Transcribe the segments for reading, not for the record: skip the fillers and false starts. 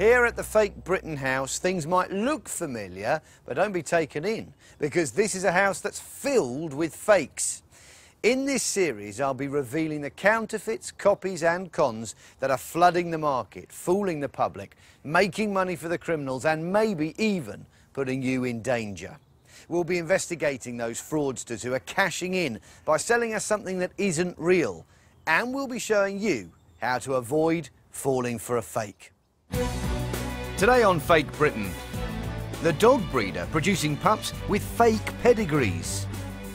Here at the Fake Britain house, things might look familiar, but don't be taken in, because this is a house that's filled with fakes. In this series, I'll be revealing the counterfeits, copies and cons that are flooding the market, fooling the public, making money for the criminals and maybe even putting you in danger. We'll be investigating those fraudsters who are cashing in by selling us something that isn't real, and we'll be showing you how to avoid falling for a fake. Today on Fake Britain, the dog breeder producing pups with fake pedigrees.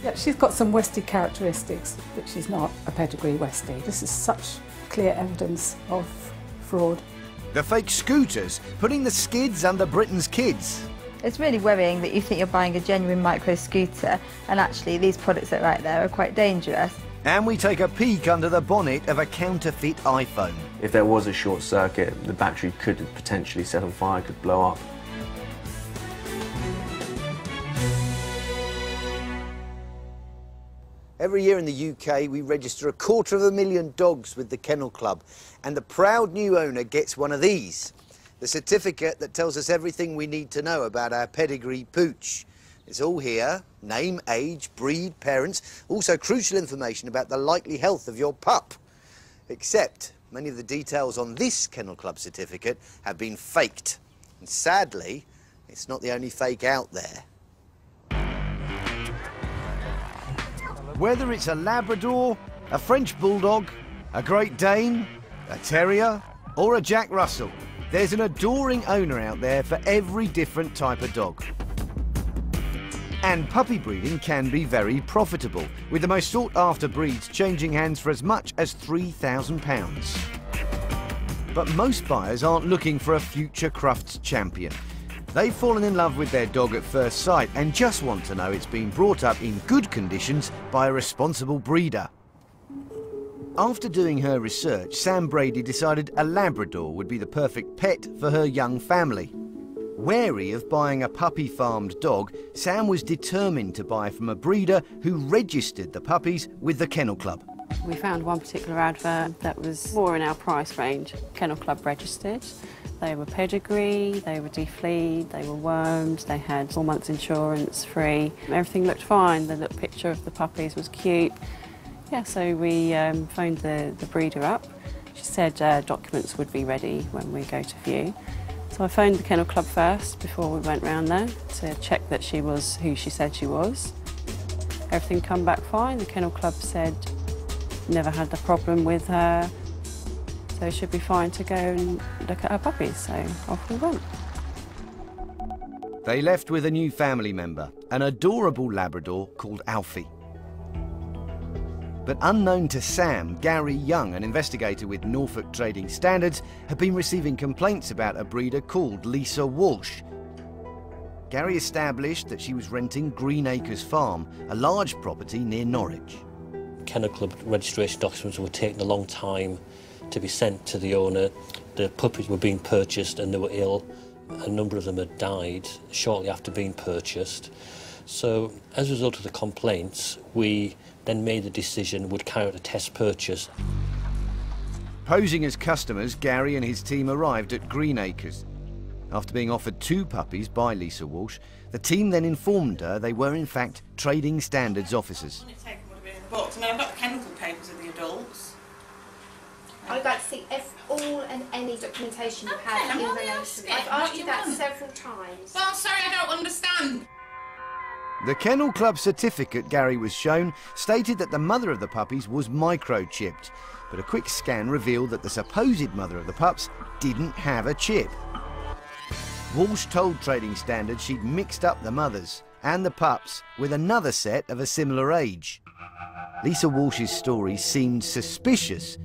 Yeah, she's got some Westie characteristics, but she's not a pedigree Westie. This is such clear evidence of fraud. The fake scooters, putting the skids under Britain's kids. It's really worrying that you think you're buying a genuine micro scooter, and actually these products that are right there are quite dangerous. And we take a peek under the bonnet of a counterfeit iPhone. If there was a short circuit, the battery could potentially set on fire, could blow up. Every year in the UK, we register 250,000 dogs with the Kennel Club, and the proud new owner gets one of these, the certificate that tells us everything we need to know about our pedigree pooch. It's all here: name, age, breed, parents, also crucial information about the likely health of your pup. Except many of the details on this Kennel Club certificate have been faked. And sadly, it's not the only fake out there. Whether it's a Labrador, a French Bulldog, a Great Dane, a Terrier, or a Jack Russell, there's an adoring owner out there for every different type of dog. And puppy breeding can be very profitable, with the most sought-after breeds changing hands for as much as £3,000. But most buyers aren't looking for a future Crufts champion. They've fallen in love with their dog at first sight and just want to know it's been brought up in good conditions by a responsible breeder. After doing her research, Sam Brady decided a Labrador would be the perfect pet for her young family. Wary of buying a puppy-farmed dog, Sam was determined to buy from a breeder who registered the puppies with the Kennel Club. We found one particular advert that was more in our price range, Kennel Club registered. They were pedigree, they were defleed, they were wormed, they had 4 months insurance free. Everything looked fine. The little picture of the puppies was cute. Yeah, so we phoned the breeder up. She said documents would be ready when we go to view. So I phoned the Kennel Club first before we went round there to check that she was who she said she was. Everything come back fine. The Kennel Club said never had the problem with her. So it should be fine to go and look at her puppies, so off we went. They left with a new family member, an adorable Labrador called Alfie. But unknown to Sam, Gary Young, an investigator with Norfolk Trading Standards, had been receiving complaints about a breeder called Lisa Walsh. Gary established that she was renting Greenacres Farm, a large property near Norwich. Kennel Club registration documents were taking a long time to be sent to the owner. The puppies were being purchased and they were ill. A number of them had died shortly after being purchased. So as a result of the complaints, we then made the decision would carry out a test purchase. Posing as customers, Gary and his team arrived at Greenacres. After being offered 2 puppies by Lisa Walsh, the team then informed her they were in fact trading standards officers. Now I've got the chemical papers of the adults. I'd like to see all and any documentation you have in relation. I've asked you that several times. Well, sorry, I don't understand. The Kennel Club certificate Gary was shown stated that the mother of the puppies was microchipped, but a quick scan revealed that the supposed mother of the pups didn't have a chip. Walsh told Trading Standards she'd mixed up the mothers and the pups with another set of a similar age. Lisa Walsh's story seemed suspicious,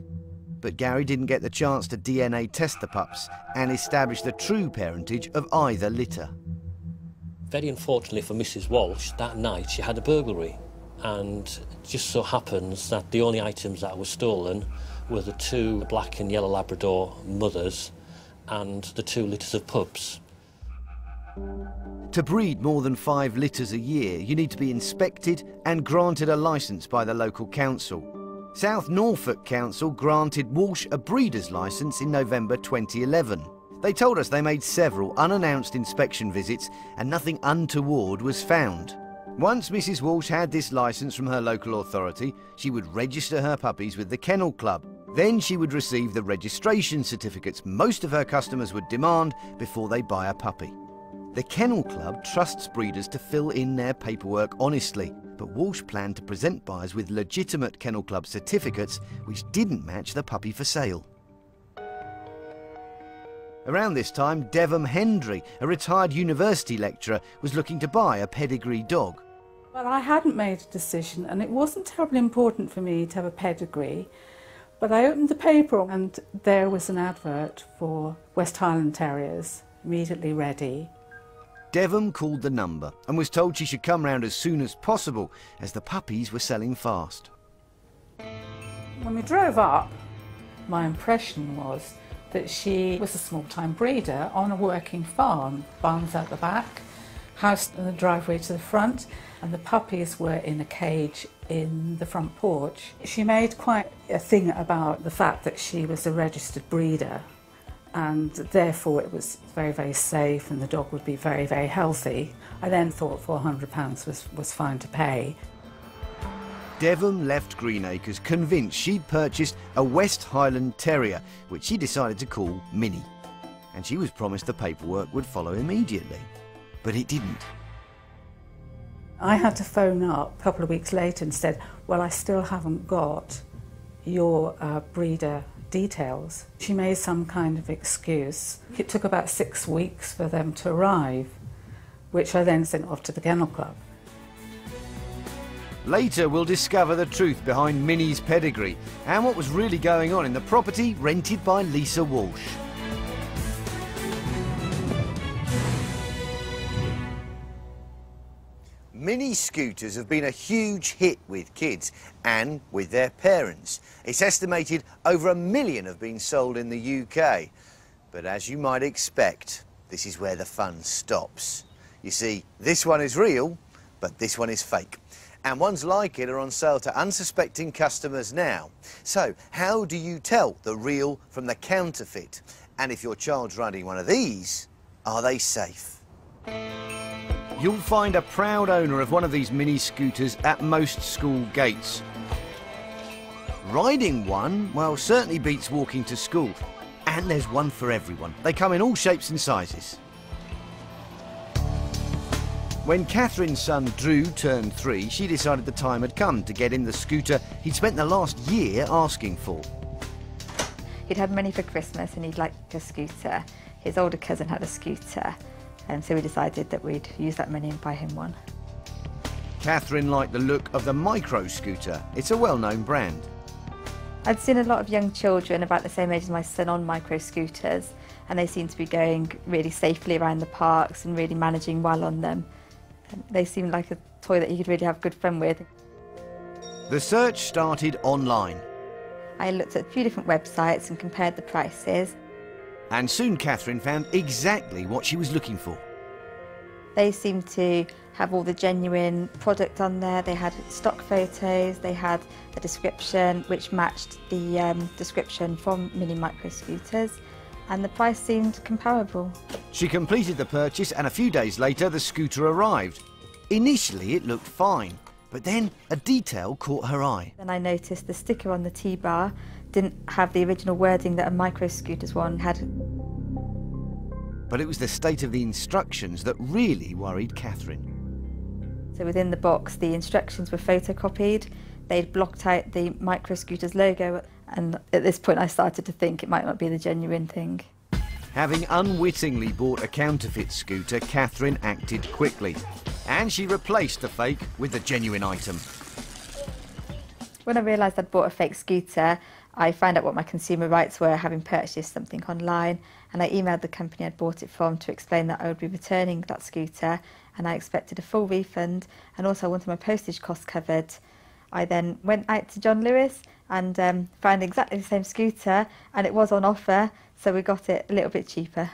but Gary didn't get the chance to DNA test the pups and establish the true parentage of either litter. Very unfortunately for Mrs. Walsh, that night she had a burglary, and it just so happens that the only items that were stolen were the 2 black and yellow Labrador mothers and the 2 litters of pups. To breed more than 5 litters a year, you need to be inspected and granted a licence by the local council. South Norfolk Council granted Walsh a breeder's licence in November 2011. They told us they made several unannounced inspection visits and nothing untoward was found. Once Mrs. Walsh had this licence from her local authority, she would register her puppies with the Kennel Club. Then she would receive the registration certificates most of her customers would demand before they buy a puppy. The Kennel Club trusts breeders to fill in their paperwork honestly, but Walsh planned to present buyers with legitimate Kennel Club certificates which didn't match the puppy for sale. Around this time, Devam Hendry, a retired university lecturer, was looking to buy a pedigree dog. Well, I hadn't made a decision and it wasn't terribly important for me to have a pedigree, but I opened the paper and there was an advert for West Highland Terriers, immediately ready. Devam called the number and was told she should come round as soon as possible as the puppies were selling fast. When we drove up, my impression was that she was a small-time breeder on a working farm. Barns at the back, house in the driveway to the front, and the puppies were in a cage in the front porch. She made quite a thing about the fact that she was a registered breeder and therefore it was very, very safe and the dog would be very, very healthy. I then thought £400 was fine to pay. Devam left Greenacres convinced she'd purchased a West Highland Terrier, which she decided to call Mini, and she was promised the paperwork would follow immediately, but it didn't. I had to phone up a couple of weeks later and said, well, I still haven't got your breeder details. She made some kind of excuse. It took about 6 weeks for them to arrive, which I then sent off to the Kennel Club. Later, we'll discover the truth behind Minnie's pedigree and what was really going on in the property rented by Lisa Walsh. Mini scooters have been a huge hit with kids and with their parents. It's estimated over 1 million have been sold in the UK. But as you might expect, this is where the fun stops. You see, this one is real, but this one is fake. And ones like it are on sale to unsuspecting customers now. So, how do you tell the real from the counterfeit? And if your child's riding one of these, are they safe? You'll find a proud owner of one of these mini scooters at most school gates. Riding one, well, certainly beats walking to school. And there's one for everyone. They come in all shapes and sizes. When Catherine's son Drew turned 3, she decided the time had come to get him the scooter he'd spent the last year asking for. He'd had money for Christmas and he'd liked a scooter. His older cousin had a scooter, and so we decided that we'd use that money and buy him one. Catherine liked the look of the Micro scooter. It's a well-known brand. I'd seen a lot of young children about the same age as my son on Micro scooters, and they seemed to be going really safely around the parks and really managing well on them. They seemed like a toy that you could really have good fun with. The search started online. I looked at a few different websites and compared the prices. And soon Catherine found exactly what she was looking for. They seemed to have all the genuine product on there. They had stock photos, they had a description which matched the description from Mini Micro scooters, and the price seemed comparable. She completed the purchase and a few days later the scooter arrived. Initially it looked fine, but then a detail caught her eye. And I noticed the sticker on the T-bar didn't have the original wording that a Micro Scooters one had. But it was the state of the instructions that really worried Catherine. So within the box the instructions were photocopied, they'd blocked out the Micro Scooters logo, and at this point I started to think it might not be the genuine thing. Having unwittingly bought a counterfeit scooter, Catherine acted quickly and she replaced the fake with the genuine item. When I realised I'd bought a fake scooter, I found out what my consumer rights were having purchased something online, and I emailed the company I'd bought it from to explain that I would be returning that scooter and I expected a full refund, and also I wanted my postage costs covered. I then went out to John Lewis and found exactly the same scooter, and it was on offer, so we got it a little bit cheaper.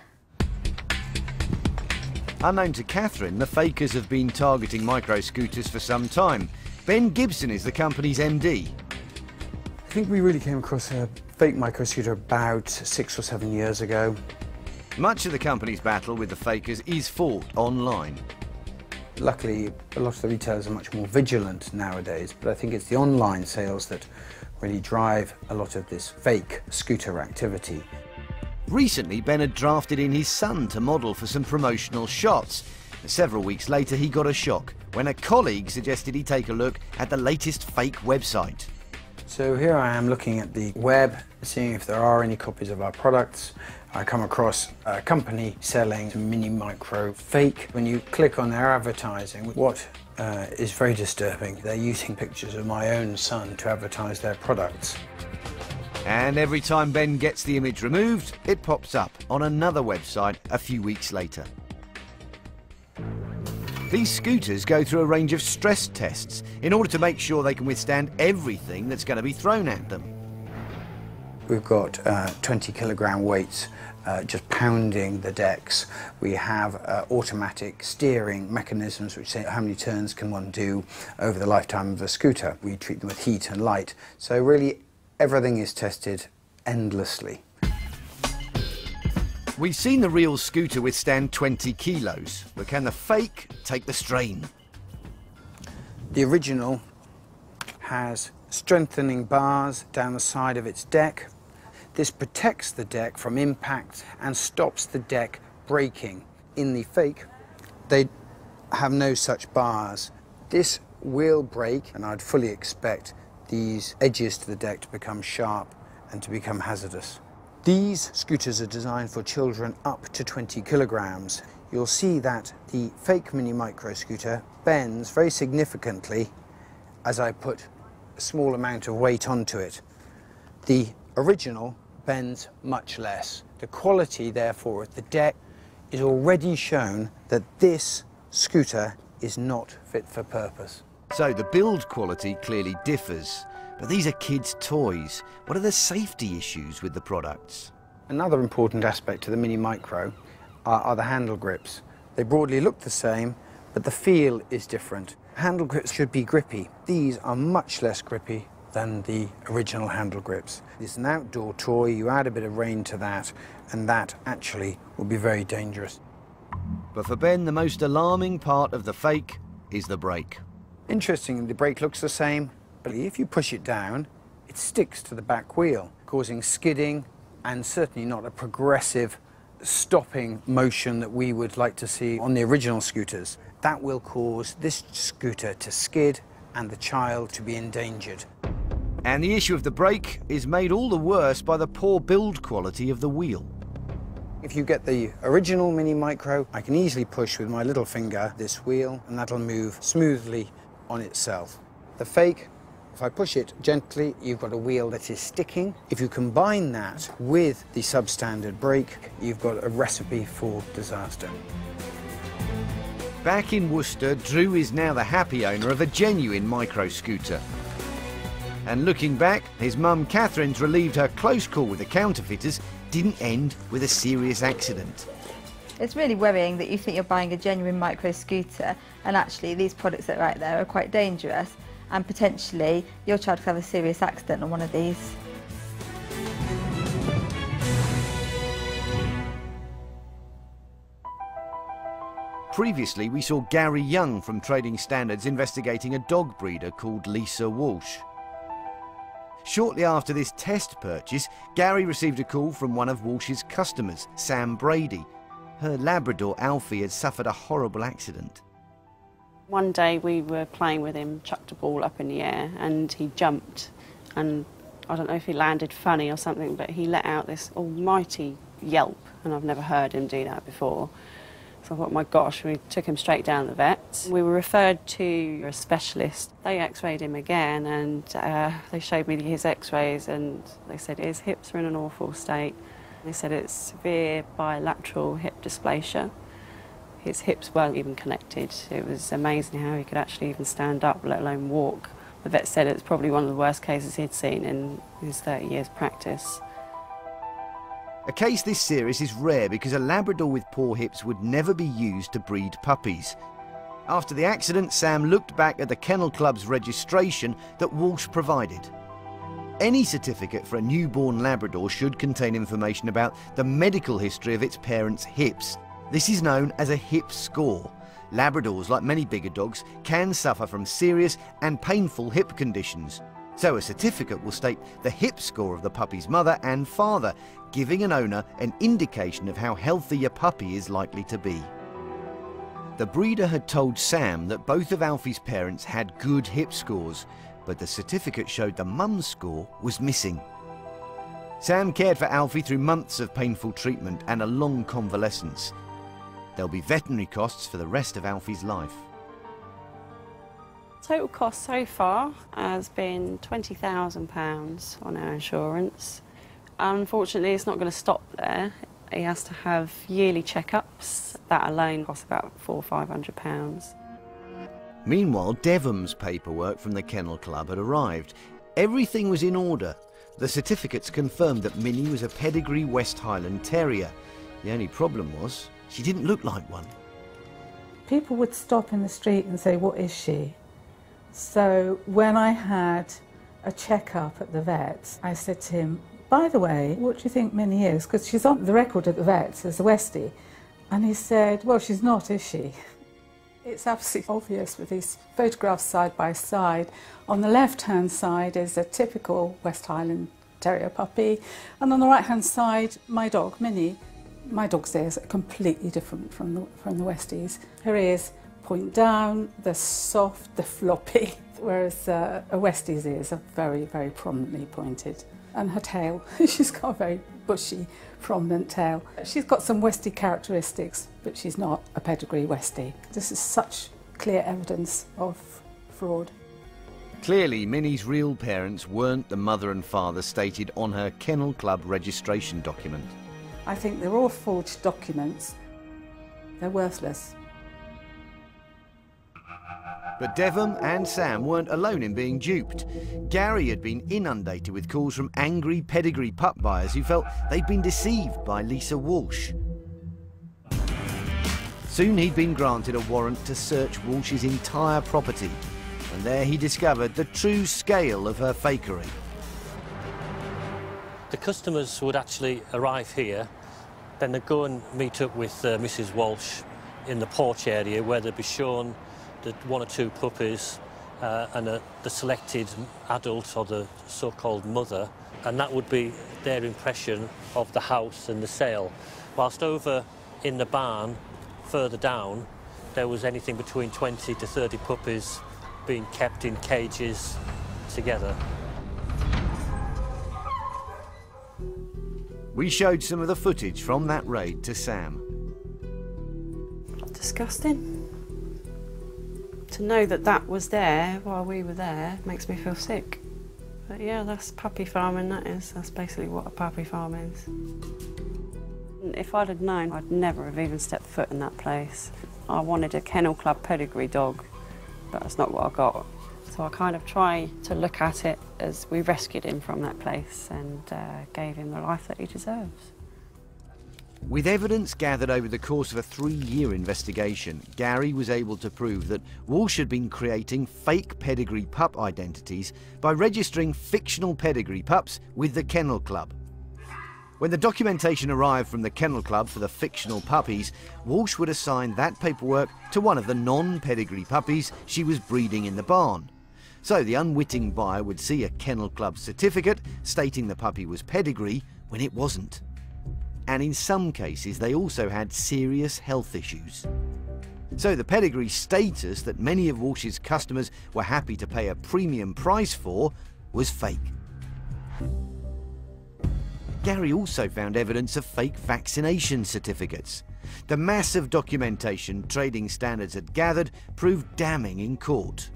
Unknown to Catherine, the fakers have been targeting Micro scooters for some time. Ben Gibson is the company's MD. I think we really came across a fake Micro scooter about 6 or 7 years ago. Much of the company's battle with the fakers is fought online. Luckily, a lot of the retailers are much more vigilant nowadays, but I think it's the online sales that really drive a lot of this fake scooter activity. Recently, Ben had drafted in his son to model for some promotional shots. Several weeks later, he got a shock when a colleague suggested he take a look at the latest fake website. So here I am looking at the web, seeing if there are any copies of our products. I come across a company selling Mini Micro fake. When you click on their advertising, what is very disturbing, they're using pictures of my own son to advertise their products. And every time Ben gets the image removed, it pops up on another website a few weeks later. These scooters go through a range of stress tests in order to make sure they can withstand everything that's going to be thrown at them. We've got 20-kilogram weights just pounding the decks. We have automatic steering mechanisms which say how many turns can one do over the lifetime of a scooter. We treat them with heat and light. So really everything is tested endlessly. We've seen the real scooter withstand 20 kilos, but can the fake take the strain? The original has strengthening bars down the side of its deck. This protects the deck from impact and stops the deck breaking. In the fake, they have no such bars. This will break, and I'd fully expect these edges to the deck to become sharp and to become hazardous. These scooters are designed for children up to 20 kilograms. You'll see that the fake Mini Micro scooter bends very significantly as I put a small amount of weight onto it. The original bends much less. The quality, therefore, of the deck is already shown that this scooter is not fit for purpose. So the build quality clearly differs. But these are kids' toys. What are the safety issues with the products? Another important aspect to the Mini Micro are the handle grips. They broadly look the same, but the feel is different. Handle grips should be grippy. These are much less grippy than the original handle grips. It's an outdoor toy, you add a bit of rain to that, and that actually will be very dangerous. But for Ben, the most alarming part of the fake is the brake. Interestingly, the brake looks the same. If you push it down, it sticks to the back wheel, causing skidding and certainly not a progressive stopping motion that we would like to see on the original scooters. That will cause this scooter to skid and the child to be endangered. And the issue of the brake is made all the worse by the poor build quality of the wheel. If you get the original Mini Micro, I can easily push with my little finger this wheel and that'll move smoothly on itself. The fake, if I push it gently, you've got a wheel that is sticking. If you combine that with the substandard brake, you've got a recipe for disaster. Back in Worcester, Drew is now the happy owner of a genuine micro scooter. And looking back, his mum Catherine's relieved her close call with the counterfeiters didn't end with a serious accident. It's really worrying that you think you're buying a genuine micro scooter and actually these products that are out there are quite dangerous. And potentially your child could have a serious accident on one of these. Previously, we saw Gary Young from Trading Standards investigating a dog breeder called Lisa Walsh. Shortly after this test purchase, Gary received a call from one of Walsh's customers, Sam Brady. Her Labrador, Alfie, had suffered a horrible accident. One day we were playing with him, chucked a ball up in the air and he jumped, and I don't know if he landed funny or something, but he let out this almighty yelp, and I've never heard him do that before. So I thought, my gosh, we took him straight down to the vet. We were referred to a specialist. They x-rayed him again and they showed me his x-rays and they said his hips are in an awful state. They said it's severe bilateral hip dysplasia. His hips weren't even connected. It was amazing how he could actually even stand up, let alone walk. The vet said it's probably one of the worst cases he'd seen in his 30 years' practice. A case this serious is rare because a Labrador with poor hips would never be used to breed puppies. After the accident, Sam looked back at the Kennel Club's registration that Walsh provided. Any certificate for a newborn Labrador should contain information about the medical history of its parents' hips. This is known as a hip score. Labradors, like many bigger dogs, can suffer from serious and painful hip conditions. So a certificate will state the hip score of the puppy's mother and father, giving an owner an indication of how healthy your puppy is likely to be. The breeder had told Sam that both of Alfie's parents had good hip scores, but the certificate showed the mum's score was missing. Sam cared for Alfie through months of painful treatment and a long convalescence. There'll be veterinary costs for the rest of Alfie's life. Total cost so far has been £20,000 on our insurance. Unfortunately, it's not going to stop there. He has to have yearly checkups. That alone costs about £400 or £500. Meanwhile, Devam's paperwork from the Kennel Club had arrived. Everything was in order. The certificates confirmed that Minnie was a pedigree West Highland Terrier. The only problem was she didn't look like one. People would stop in the street and say, "What is she?" So when I had a checkup at the vets, I said to him, "By the way, what do you think Minnie is? Because she's on the record at the vets as a Westie." And he said, "Well, she's not, is she?" It's absolutely obvious with these photographs side by side. On the left-hand side is a typical West Highland Terrier puppy, and on the right-hand side, my dog, Minnie. My dog's ears are completely different from the Westies. Her ears point down, they're soft, they're floppy, whereas a Westie's ears are very, very prominently pointed. And her tail, she's got a very bushy, prominent tail. She's got some Westie characteristics, but she's not a pedigree Westie. This is such clear evidence of fraud. Clearly, Minnie's real parents weren't the mother and father stated on her Kennel Club registration document. I think they're all forged documents. They're worthless. But Devam and Sam weren't alone in being duped. Gary had been inundated with calls from angry pedigree pup buyers who felt they'd been deceived by Lisa Walsh. Soon he'd been granted a warrant to search Walsh's entire property, and there he discovered the true scale of her fakery. The customers would actually arrive here, then they'd go and meet up with Mrs. Walsh in the porch area, where they'd be shown the one or two puppies and the selected adult or the so-called mother, and that would be their impression of the house and the sale. Whilst over in the barn, further down, there was anything between 20 to 30 puppies being kept in cages together. We showed some of the footage from that raid to Sam. Disgusting. To know that that was there while we were there makes me feel sick. But yeah, that's puppy farming, that is. That's basically what a puppy farm is. If I'd have known, I'd never have even stepped foot in that place. I wanted a Kennel Club pedigree dog, but that's not what I got. So I kind of try to look at it as we rescued him from that place and gave him the life that he deserves. With evidence gathered over the course of a 3-year investigation, Gary was able to prove that Walsh had been creating fake pedigree pup identities by registering fictional pedigree pups with the Kennel Club. When the documentation arrived from the Kennel Club for the fictional puppies, Walsh would assign that paperwork to one of the non-pedigree puppies she was breeding in the barn. So the unwitting buyer would see a Kennel Club certificate stating the puppy was pedigree when it wasn't. And in some cases, they also had serious health issues. So the pedigree status that many of Walsh's customers were happy to pay a premium price for was fake. Gary also found evidence of fake vaccination certificates. The massive documentation Trading Standards had gathered proved damning in court.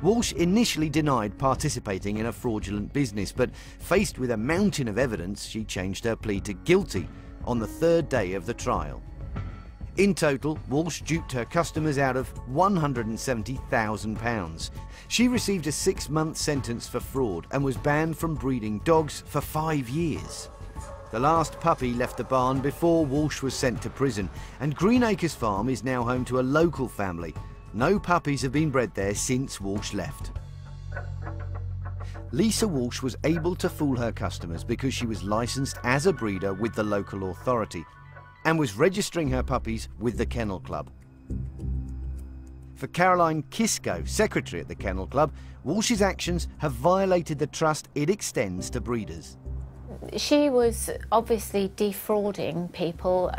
Walsh initially denied participating in a fraudulent business, but faced with a mountain of evidence, she changed her plea to guilty on the 3rd day of the trial. In total, Walsh duped her customers out of £170,000. She received a 6-month sentence for fraud and was banned from breeding dogs for 5 years. The last puppy left the barn before Walsh was sent to prison, and Greenacres Farm is now home to a local family. No puppies have been bred there since Walsh left. Lisa Walsh was able to fool her customers because she was licensed as a breeder with the local authority and was registering her puppies with the Kennel Club. For Caroline Kisko, secretary at the Kennel Club, Walsh's actions have violated the trust it extends to breeders. She was obviously defrauding people,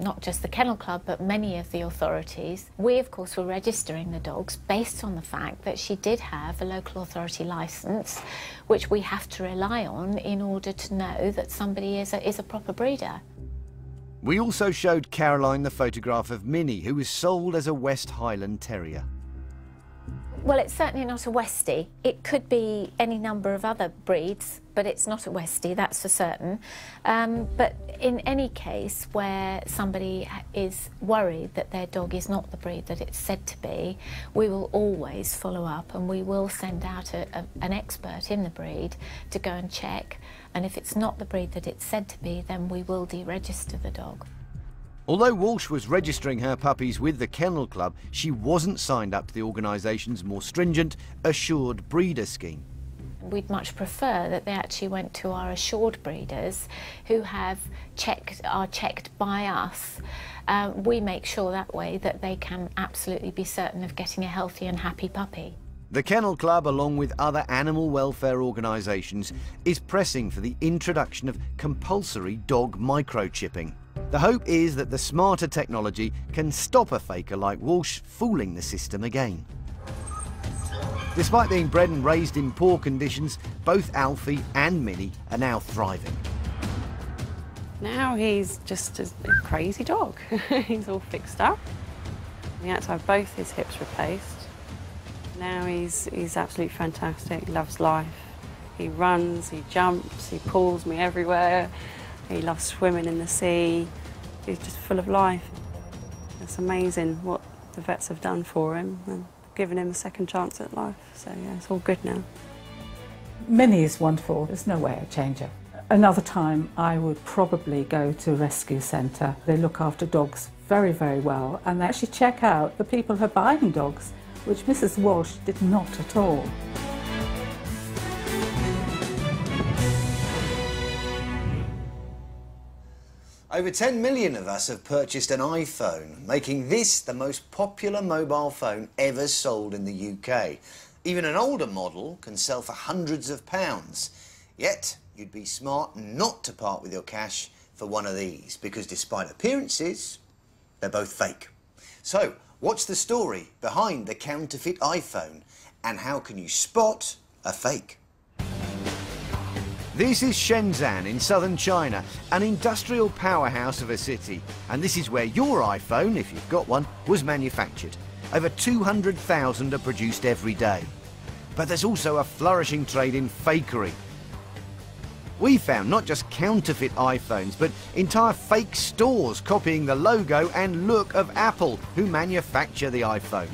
not just the Kennel Club, but many of the authorities. We, of course, were registering the dogs based on the fact that she did have a local authority licence, which we have to rely on in order to know that somebody is a proper breeder. We also showed Caroline the photograph of Minnie, who was sold as a West Highland Terrier. Well, it's certainly not a Westie. It could be any number of other breeds, but it's not a Westie, that's for certain. But in any case where somebody is worried that their dog is not the breed that it's said to be, we will always follow up and we will send out an expert in the breed to go and check. And if it's not the breed that it's said to be, then we will deregister the dog. Although Walsh was registering her puppies with the Kennel Club, she wasn't signed up to the organisation's more stringent assured breeder scheme. We'd much prefer that they actually went to our assured breeders who are checked by us. We make sure that way that they can absolutely be certain of getting a healthy and happy puppy. The Kennel Club, along with other animal welfare organisations, is pressing for the introduction of compulsory dog microchipping. The hope is that the smarter technology can stop a faker like Walsh fooling the system again. Despite being bred and raised in poor conditions, both Alfie and Minnie are now thriving. Now he's just a crazy dog. He's all fixed up. He had to have both his hips replaced. Now he's absolutely fantastic, loves life. He runs, he jumps, he pulls me everywhere. He loves swimming in the sea. He's just full of life. It's amazing what the vets have done for him and given him a second chance at life. So, yeah, it's all good now. Minnie is wonderful. There's no way I'd change her. Another time, I would probably go to a rescue centre. They look after dogs very, very well, and they actually check out the people who are buying dogs, which Mrs. Walsh did not at all. Over 10 million of us have purchased an iPhone, making this the most popular mobile phone ever sold in the UK. Even an older model can sell for hundreds of pounds. Yet, you'd be smart not to part with your cash for one of these, because despite appearances, they're both fake. So, what's the story behind the counterfeit iPhone, and how can you spot a fake? This is Shenzhen in southern China, an industrial powerhouse of a city. And this is where your iPhone, if you've got one, was manufactured. Over 200,000 are produced every day. But there's also a flourishing trade in fakery. We found not just counterfeit iPhones, but entire fake stores copying the logo and look of Apple, who manufacture the iPhone.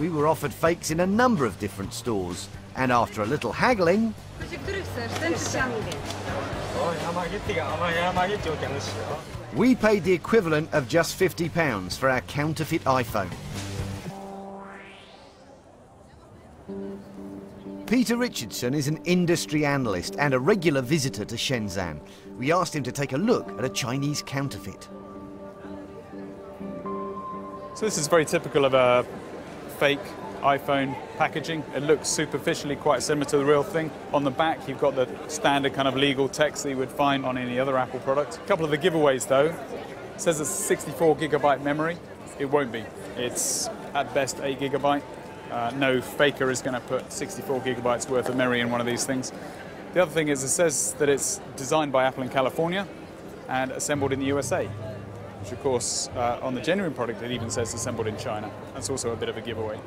We were offered fakes in a number of different stores. And after a little haggling, we paid the equivalent of just £50 for our counterfeit iPhone. Peter Richardson is an industry analyst and a regular visitor to Shenzhen. We asked him to take a look at a Chinese counterfeit. So this is very typical of a fake iPhone packaging. It looks superficially quite similar to the real thing. On the back, you've got the standard kind of legal text that you would find on any other Apple product. A couple of the giveaways, though, it says it's 64 gigabyte memory. It won't be. It's at best 8 gigabyte. No faker is going to put 64 gigabytes worth of memory in one of these things. The other thing is it says that it's designed by Apple in California and assembled in the USA, which, of course, on the genuine product, it even says assembled in China. That's also a bit of a giveaway.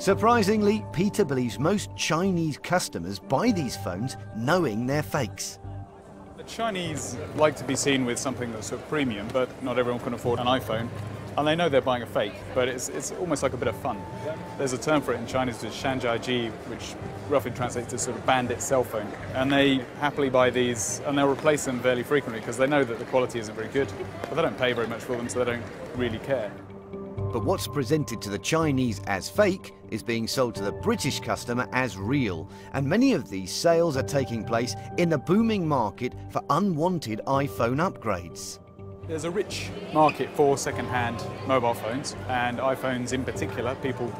Surprisingly, Peter believes most Chinese customers buy these phones knowing they're fakes. The Chinese like to be seen with something that's sort of premium, but not everyone can afford an iPhone. And they know they're buying a fake, but it's almost like a bit of fun. There's a term for it in Chinese, which is Shanjiaiji, which roughly translates to sort of bandit cell phone. And they happily buy these, and they'll replace them fairly frequently because they know that the quality isn't very good. But they don't pay very much for them, so they don't really care. But what's presented to the Chinese as fake is being sold to the British customer as real, and many of these sales are taking place in the booming market for unwanted iPhone upgrades. There's a rich market for second-hand mobile phones, and iPhones in particular. People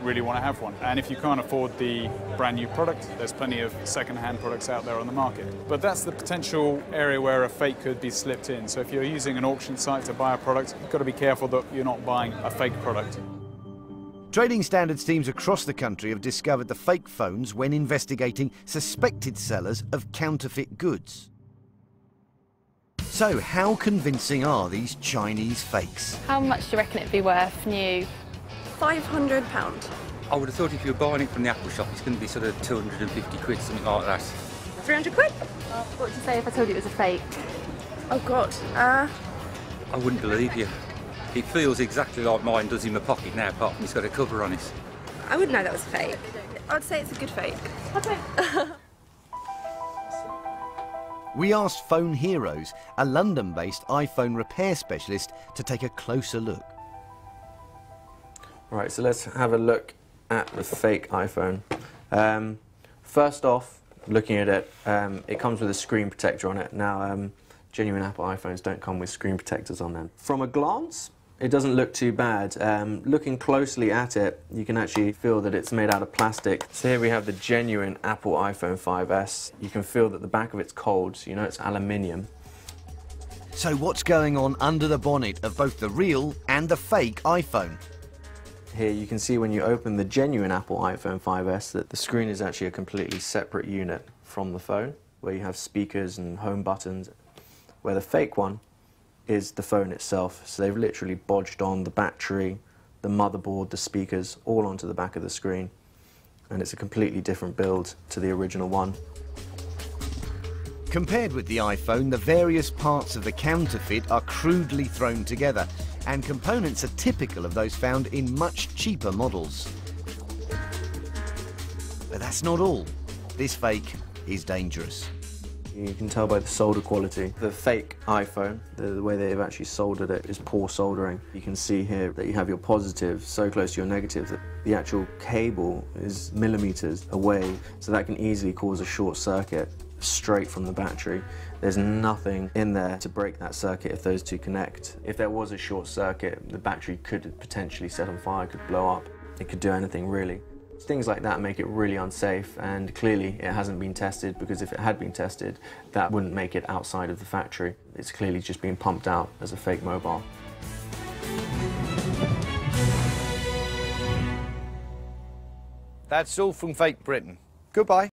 really want to have one, and if you can't afford the brand new product, there's plenty of second-hand products out there on the market. But that's the potential area where a fake could be slipped in. So if you're using an auction site to buy a product, you've got to be careful that you're not buying a fake product. Trading standards teams across the country have discovered the fake phones when investigating suspected sellers of counterfeit goods. So how convincing are these Chinese fakes? How much do you reckon it'd be worth new? £500. I would have thought if you were buying it from the Apple shop, it's going to be sort of 250 quid, something like that. 300 quid? What would you say if I told you it was a fake? Oh, God. I wouldn't believe you. It feels exactly like mine does in my pocket now, apart from it's got a cover on it. I wouldn't know that was a fake. I'd say it's a good fake. Okay. We asked Phone Heroes, a London-based iPhone repair specialist, to take a closer look. Right, so let's have a look at the fake iPhone. First off, looking at it, it comes with a screen protector on it. Now, genuine Apple iPhones don't come with screen protectors on them. From a glance, it doesn't look too bad. Looking closely at it, you can actually feel that it's made out of plastic. So here we have the genuine Apple iPhone 5S. You can feel that the back of it's cold, so you know it's aluminium. So what's going on under the bonnet of both the real and the fake iPhone? Here you can see when you open the genuine Apple iPhone 5S that the screen is actually a completely separate unit from the phone, where you have speakers and home buttons, where the fake one is the phone itself. So they've literally bodged on the battery, the motherboard, the speakers, all onto the back of the screen. And it's a completely different build to the original one. Compared with the iPhone, the various parts of the counterfeit are crudely thrown together, and components are typical of those found in much cheaper models. But that's not all. This fake is dangerous. You can tell by the solder quality. The fake iPhone, the way they've actually soldered it is poor soldering. You can see here that you have your positive so close to your negative that the actual cable is millimeters away, so that can easily cause a short circuit straight from the battery. There's nothing in there to break that circuit if those two connect. If there was a short circuit, the battery could potentially set on fire, could blow up. It could do anything, really. Things like that make it really unsafe, and clearly it hasn't been tested, because if it had been tested, that wouldn't make it outside of the factory. It's clearly just being pumped out as a fake mobile. That's all from Fake Britain. Goodbye.